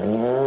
Oh.